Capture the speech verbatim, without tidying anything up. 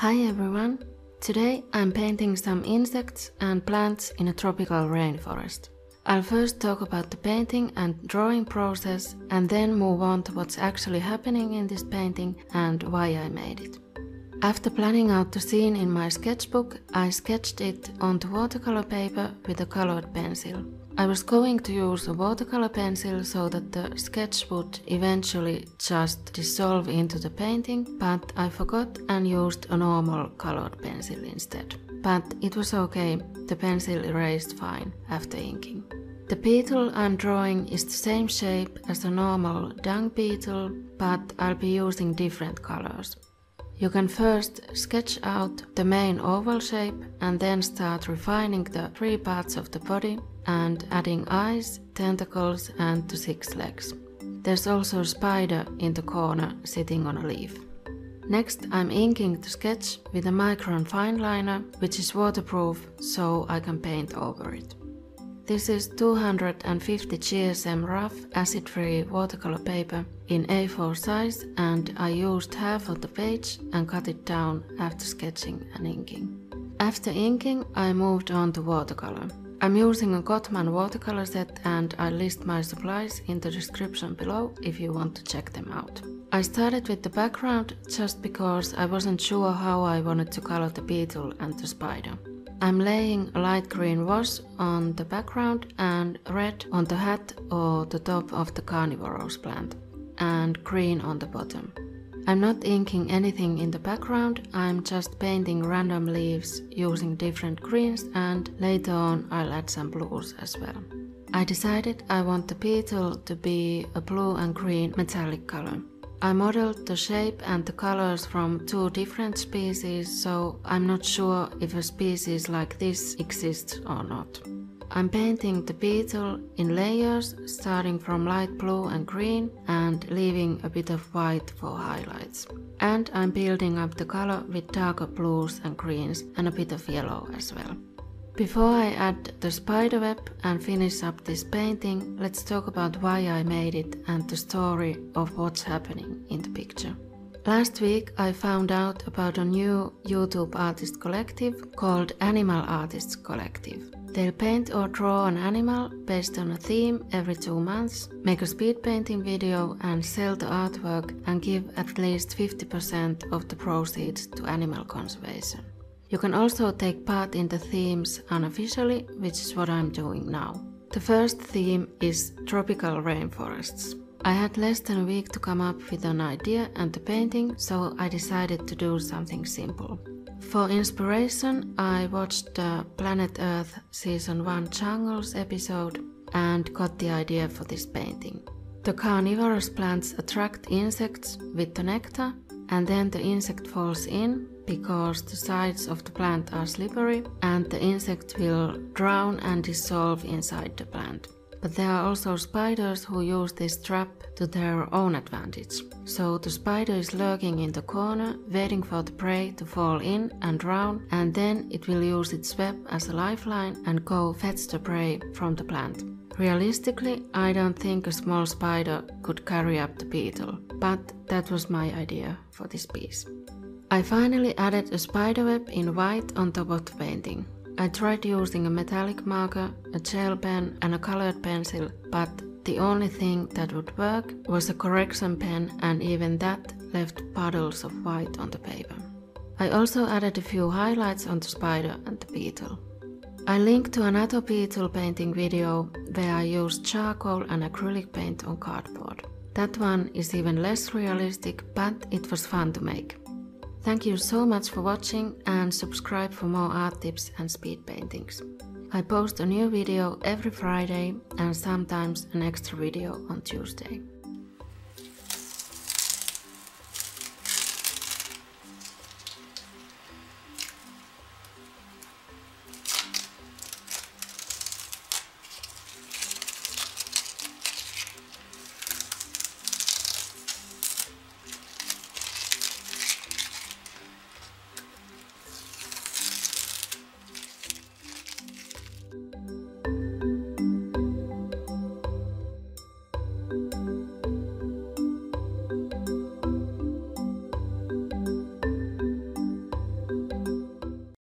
Hi everyone! Today I'm painting some insects and plants in a tropical rainforest. I'll first talk about the painting and drawing process and then move on to what's actually happening in this painting and why I made it. After planning out the scene in my sketchbook, I sketched it onto watercolor paper with a colored pencil. I was going to use a watercolor pencil so that the sketch would eventually just dissolve into the painting, but I forgot and used a normal colored pencil instead. But it was okay, the pencil erased fine after inking. The beetle I'm drawing is the same shape as a normal dung beetle, but I'll be using different colors. You can first sketch out the main oval shape and then start refining the three parts of the body and adding eyes, tentacles and the six legs. There's also a spider in the corner sitting on a leaf. Next I'm inking the sketch with a Micron fine liner, which is waterproof, so I can paint over it. This is two hundred fifty G S M rough acid-free watercolor paper in A four size, and I used half of the page and cut it down after sketching and inking. After inking, I moved on to watercolor. I'm using a Cotman watercolor set and I list my supplies in the description below if you want to check them out. I started with the background just because I wasn't sure how I wanted to color the beetle and the spider. I'm laying a light green wash on the background and red on the hat or the top of the carnivorous plant, and green on the bottom. I'm not inking anything in the background, I'm just painting random leaves using different greens, and later on I'll add some blues as well. I decided I want the beetle to be a blue and green metallic color. I modeled the shape and the colors from two different species, so I'm not sure if a species like this exists or not. I'm painting the beetle in layers, starting from light blue and green and leaving a bit of white for highlights. And I'm building up the color with darker blues and greens and a bit of yellow as well. Before I add the spiderweb and finish up this painting, let's talk about why I made it and the story of what's happening in the picture. Last week I found out about a new YouTube artist collective called Animal Artists Collective. They'll paint or draw an animal based on a theme every two months, make a speed painting video and sell the artwork and give at least fifty percent of the proceeds to animal conservation. You can also take part in the themes unofficially, which is what I'm doing now. The first theme is tropical rainforests. I had less than a week to come up with an idea and the painting, so I decided to do something simple. For inspiration, I watched the Planet Earth Season one Jungles episode and got the idea for this painting. The carnivorous plants attract insects with the nectar, and then the insect falls in because the sides of the plant are slippery and the insect will drown and dissolve inside the plant. But there are also spiders who use this trap to their own advantage. So the spider is lurking in the corner, waiting for the prey to fall in and drown, and then it will use its web as a lifeline and go fetch the prey from the plant. Realistically, I don't think a small spider could carry up the beetle, but that was my idea for this piece. I finally added a spiderweb in white on top of the painting. I tried using a metallic marker, a gel pen and a colored pencil, but the only thing that would work was a correction pen, and even that left puddles of white on the paper. I also added a few highlights on the spider and the beetle. I linked to another beetle painting video where I used charcoal and acrylic paint on cardboard. That one is even less realistic, but it was fun to make. Thank you so much for watching and subscribe for more art tips and speed paintings. I post a new video every Friday and sometimes an extra video on Tuesday.